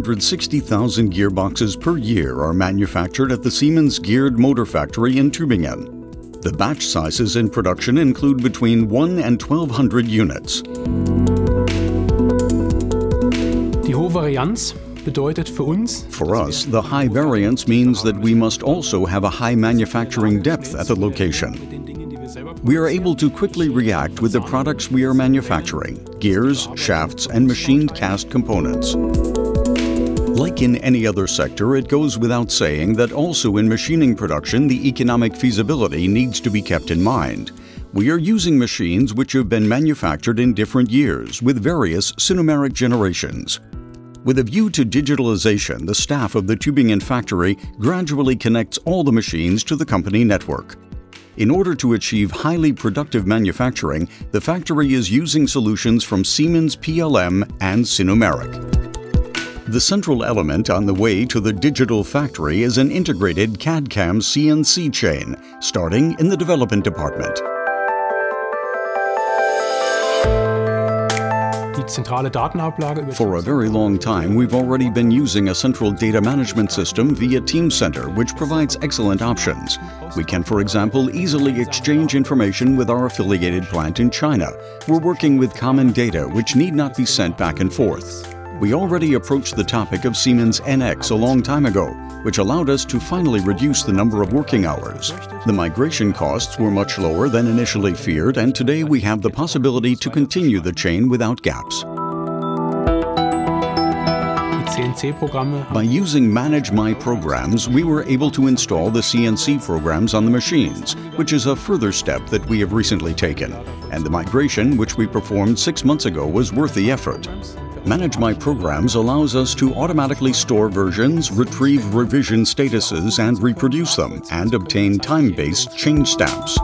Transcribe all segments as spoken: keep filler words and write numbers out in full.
one hundred sixty thousand gearboxes per year are manufactured at the Siemens Geared Motor Factory in Tübingen. The batch sizes in production include between one and twelve hundred units. Die hohe Varianz bedeutet für uns. For us, the high variance means that we must also have a high manufacturing depth at the location. We are able to quickly react with the products we are manufacturing, gears, shafts, and machined cast components. Like in any other sector, it goes without saying that also in machining production, the economic feasibility needs to be kept in mind. We are using machines which have been manufactured in different years with various Sinumerik generations. With a view to digitalization, the staff of the Tübingen factory gradually connects all the machines to the company network. In order to achieve highly productive manufacturing, the factory is using solutions from Siemens P L M and Sinumerik. The central element on the way to the digital factory is an integrated C A D C A M C N C chain, starting in the development department. For a very long time, we've already been using a central data management system via Teamcenter, which provides excellent options. We can, for example, easily exchange information with our affiliated plant in China. We're working with common data, which need not be sent back and forth. We already approached the topic of Siemens N X a long time ago, which allowed us to finally reduce the number of working hours. The migration costs were much lower than initially feared, and today we have the possibility to continue the chain without gaps. By using Manage MyPerformance, we were able to install the C N C programs on the machines, which is a further step that we have recently taken. And the migration, which we performed six months ago, was worth the effort. Manage MyPerformance allows us to automatically store versions, retrieve revision statuses and reproduce them, and obtain time-based change stamps.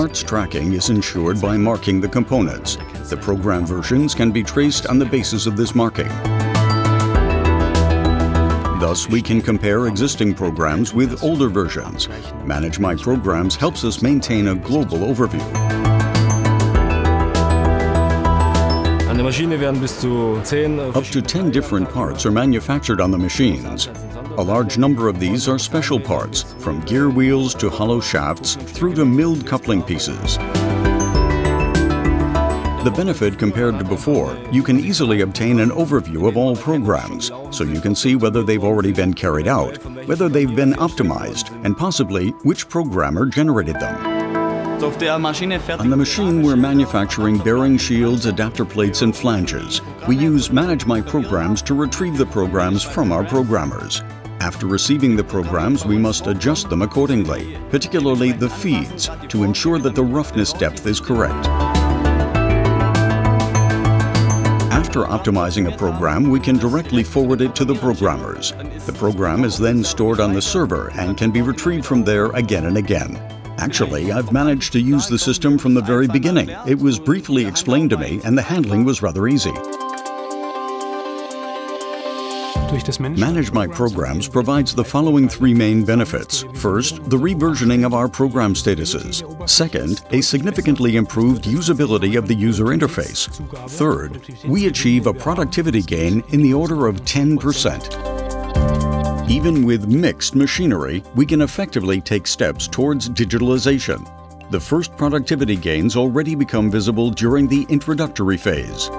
Parts tracking is ensured by marking the components. The program versions can be traced on the basis of this marking. Thus, we can compare existing programs with older versions. Manage MyPerformance helps us maintain a global overview. Up to ten different parts are manufactured on the machines. A large number of these are special parts, from gear wheels to hollow shafts through to milled coupling pieces. The benefit compared to before, you can easily obtain an overview of all programs, so you can see whether they've already been carried out, whether they've been optimized, and possibly which programmer generated them. On the machine, we're manufacturing bearing shields, adapter plates, and flanges. We use Manage MyPerformance to retrieve the programs from our programmers. After receiving the programs, we must adjust them accordingly, particularly the feeds, to ensure that the roughness depth is correct. After optimizing a program, we can directly forward it to the programmers. The program is then stored on the server and can be retrieved from there again and again. Actually, I've managed to use the system from the very beginning. It was briefly explained to me, and the handling was rather easy. Manage MyPerformance provides the following three main benefits. First, the reversioning of our program statuses. Second, a significantly improved usability of the user interface. Third, we achieve a productivity gain in the order of ten percent. Even with mixed machinery, we can effectively take steps towards digitalization. The first productivity gains already become visible during the introductory phase.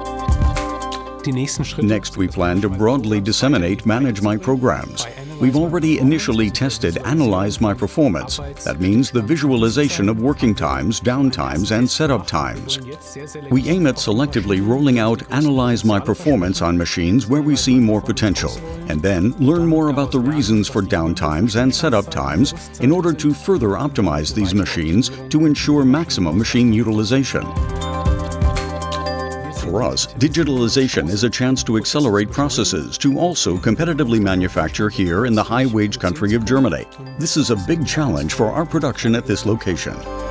Next, we plan to broadly disseminate Manage MyPerformance. We've already initially tested Analyze MyPerformance. That means the visualization of working times, downtimes, and setup times. We aim at selectively rolling out Analyze MyPerformance on machines where we see more potential, and then learn more about the reasons for downtimes and setup times in order to further optimize these machines to ensure maximum machine utilization. For us, digitalization is a chance to accelerate processes to also competitively manufacture here in the high-wage country of Germany. This is a big challenge for our production at this location.